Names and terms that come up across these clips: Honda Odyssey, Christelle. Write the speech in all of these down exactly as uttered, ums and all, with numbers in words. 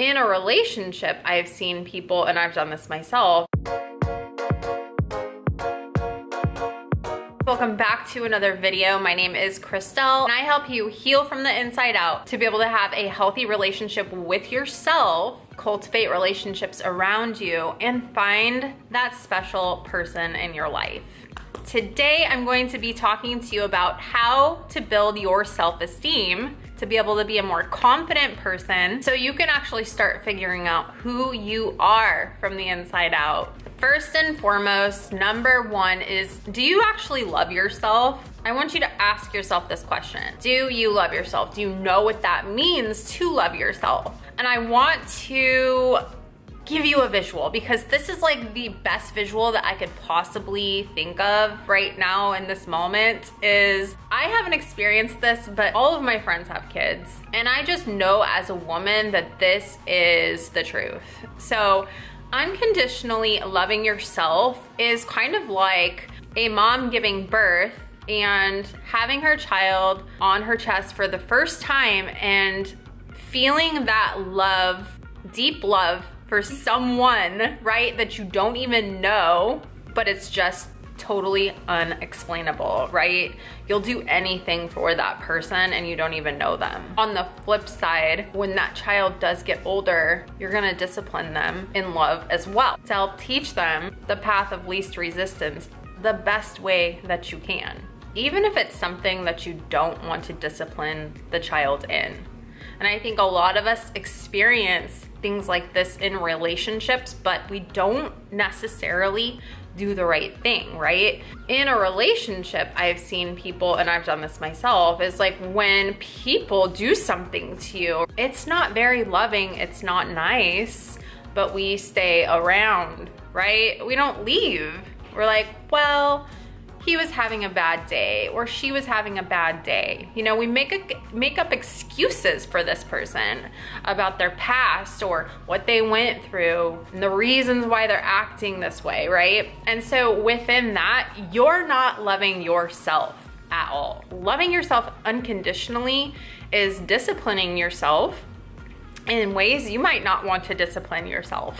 in a relationship, I've seen people, and I've done this myself. Welcome back to another video. My name is Christelle, and I help you heal from the inside out to be able to have a healthy relationship with yourself, cultivate relationships around you, and find that special person in your life. Today, I'm going to be talking to you about how to build your self-esteem to be able to be a more confident person so you can actually start figuring out who you are from the inside out. First and foremost, number one is, do you actually love yourself? I want you to ask yourself this question. Do you love yourself? Do you know what that means to love yourself? And I want to give you a visual, because this is like the best visual that I could possibly think of right now in this moment. Is I haven't experienced this, but all of my friends have kids, and I just know as a woman that this is the truth. So unconditionally loving yourself is kind of like a mom giving birth and having her child on her chest for the first time and feeling that love, deep love, for someone, right, that you don't even know, but it's just totally unexplainable, right? You'll do anything for that person and you don't even know them. On the flip side, when that child does get older, you're gonna discipline them in love as well to help teach them the path of least resistance the best way that you can, even if it's something that you don't want to discipline the child in. And I think a lot of us experience things like this in relationships, but we don't necessarily do the right thing, right? In a relationship, I've seen people, and I've done this myself, is like when people do something to you, it's not very loving, it's not nice, but we stay around, right? We don't leave. We're like, well, he was having a bad day, or she was having a bad day. You know, we make a, make up excuses for this person about their past or what they went through and the reasons why they're acting this way, right? And so within that, you're not loving yourself at all. Loving yourself unconditionally is disciplining yourself in ways you might not want to discipline yourself.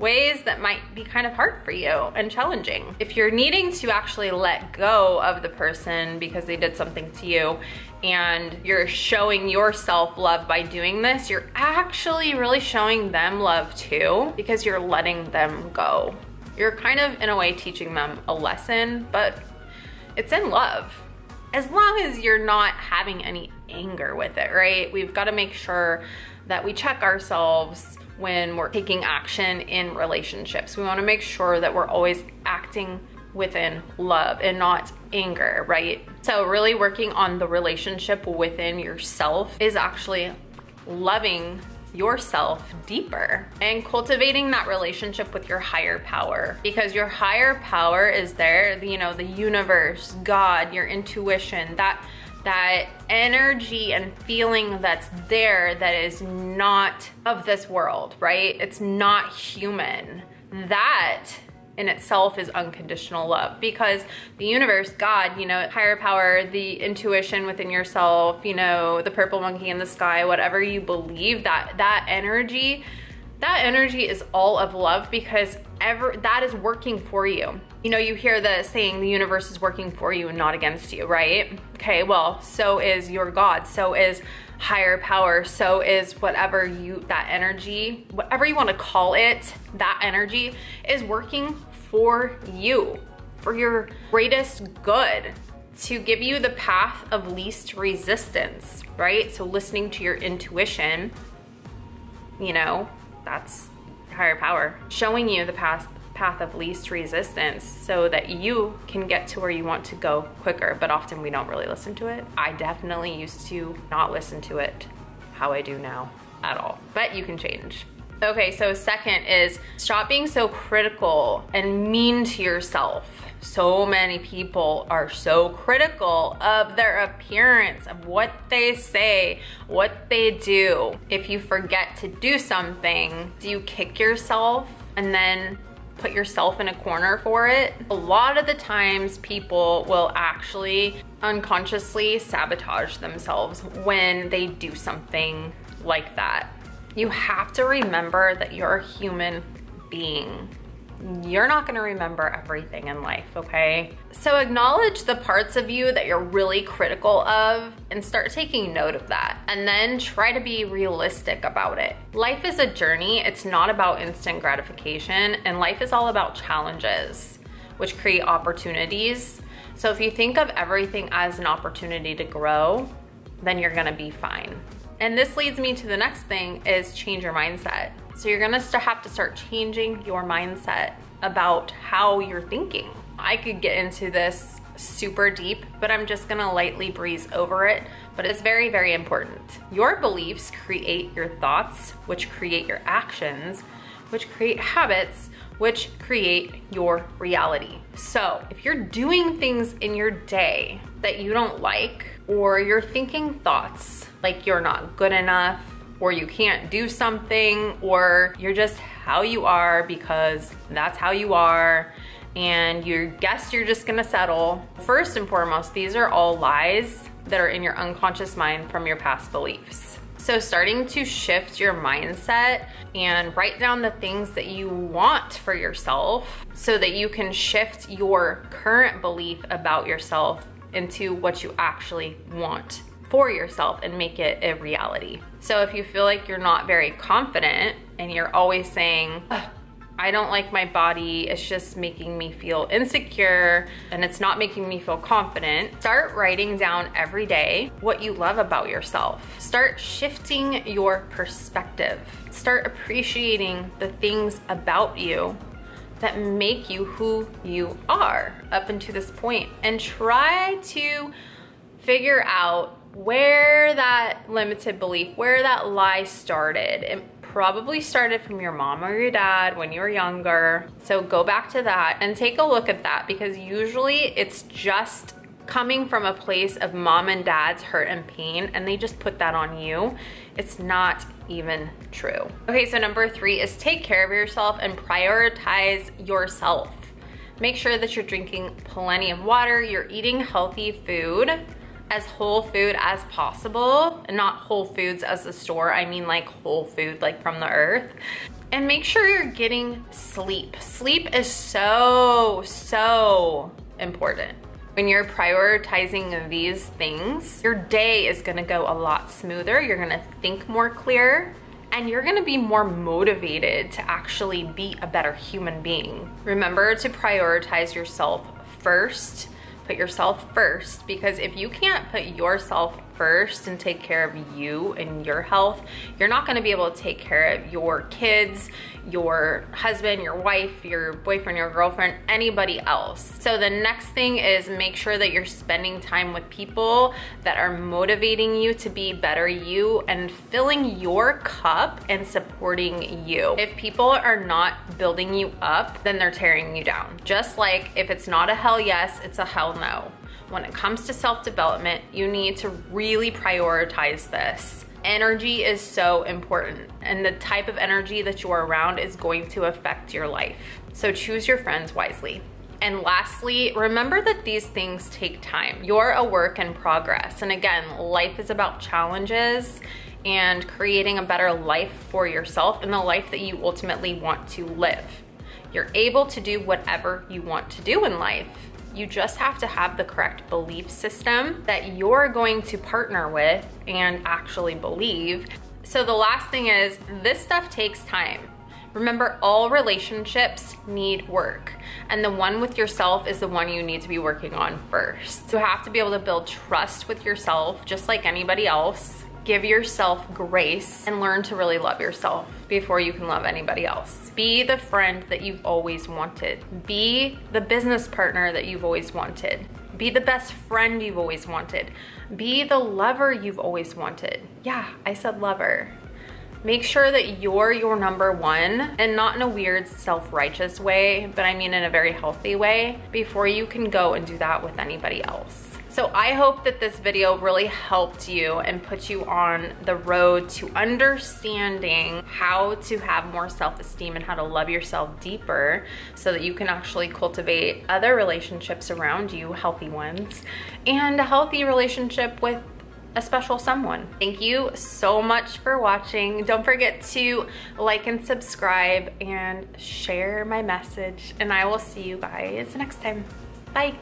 Ways that might be kind of hard for you and challenging. If you're needing to actually let go of the person because they did something to you and you're showing yourself love by doing this, you're actually really showing them love too, because you're letting them go. You're kind of, in a way, teaching them a lesson, but it's in love. As long as you're not having any anger with it, right? We've got to make sure that we check ourselves when we're taking action in relationships. We want to make sure that we're always acting within love and not anger, right? So really working on the relationship within yourself is actually loving yourself deeper and cultivating that relationship with your higher power, because your higher power is there, you know, the universe, God, your intuition, that that energy and feeling that's there that is not of this world, right? It's not human. That in itself is unconditional love, because the universe, God, you know, higher power, the intuition within yourself, you know, the purple monkey in the sky, whatever you believe, that that energy, that energy is all of love, because ever that is working for you. You know, you hear the saying, the universe is working for you and not against you, right? Okay, well, so is your God, so is higher power, so is whatever you, that energy, whatever you want to call it, that energy is working for you, for your greatest good, to give you the path of least resistance, right? So listening to your intuition, you know, that's higher power showing you the path path of least resistance so that you can get to where you want to go quicker. But often we don't really listen to it. I definitely used to not listen to it how I do now at all, but you can change. Okay, so second is stop being so critical and mean to yourself. So many people are so critical of their appearance, of what they say, what they do. If you forget to do something, do you kick yourself and then put yourself in a corner for it? A lot of the times people will actually unconsciously sabotage themselves when they do something like that. You have to remember that you're a human being. You're not gonna remember everything in life, okay? So acknowledge the parts of you that you're really critical of and start taking note of that. And then try to be realistic about it. Life is a journey. It's not about instant gratification, and life is all about challenges, which create opportunities. So if you think of everything as an opportunity to grow, then you're gonna be fine. And this leads me to the next thing, is change your mindset. So you're gonna have to start changing your mindset about how you're thinking. I could get into this super deep, but I'm just gonna lightly breeze over it, but it's very, very important. Your beliefs create your thoughts, which create your actions, which create habits, which create your reality. So if you're doing things in your day that you don't like, or you're thinking thoughts like you're not good enough, or you can't do something, or you're just how you are because that's how you are, and you guess you're just gonna settle. First and foremost, these are all lies that are in your unconscious mind from your past beliefs. So starting to shift your mindset and write down the things that you want for yourself so that you can shift your current belief about yourself into what you actually want for yourself and make it a reality. So if you feel like you're not very confident and you're always saying, I don't like my body, it's just making me feel insecure and it's not making me feel confident, start writing down every day what you love about yourself. Start shifting your perspective. Start appreciating the things about you that make you who you are up until this point, and try to figure out where that limited belief, where that lie started. It probably started from your mom or your dad when you were younger. So go back to that and take a look at that, because usually it's just coming from a place of mom and dad's hurt and pain, and they just put that on you. It's not even true. Okay, so number three is take care of yourself and prioritize yourself. Make sure that you're drinking plenty of water, you're eating healthy food, as whole food as possible, and not Whole Foods as the store, I mean like whole food, like from the earth. And make sure you're getting sleep. Sleep is so, so important. When you're prioritizing these things, your day is gonna go a lot smoother, you're gonna think more clear, and you're gonna be more motivated to actually be a better human being. Remember to prioritize yourself first, put yourself first, because if you can't put yourself first and take care of you and your health, you're not gonna be able to take care of your kids, your husband, your wife, your boyfriend, your girlfriend, anybody else. So the next thing is make sure that you're spending time with people that are motivating you to be better you and filling your cup and supporting you. If people are not building you up, then they're tearing you down. Just like if it's not a hell yes, it's a hell no. When it comes to self-development, you need to really prioritize this. Energy is so important, and the type of energy that you are around is going to affect your life. So choose your friends wisely. And lastly, remember that these things take time. You're a work in progress. And again, life is about challenges and creating a better life for yourself and the life that you ultimately want to live. You're able to do whatever you want to do in life. You just have to have the correct belief system that you're going to partner with and actually believe. So the last thing is, this stuff takes time. Remember, all relationships need work, and the one with yourself is the one you need to be working on first. You have to be able to build trust with yourself, just like anybody else. Give yourself grace and learn to really love yourself before you can love anybody else. Be the friend that you've always wanted. Be the business partner that you've always wanted. Be the best friend you've always wanted. Be the lover you've always wanted. Yeah, I said lover. Make sure that you're your number one, and not in a weird self-righteous way, but I mean in a very healthy way, before you can go and do that with anybody else. So I hope that this video really helped you and put you on the road to understanding how to have more self-esteem and how to love yourself deeper, so that you can actually cultivate other relationships around you, healthy ones, and a healthy relationship with a special someone. Thank you so much for watching. Don't forget to like and subscribe and share my message, and I will see you guys next time. Bye.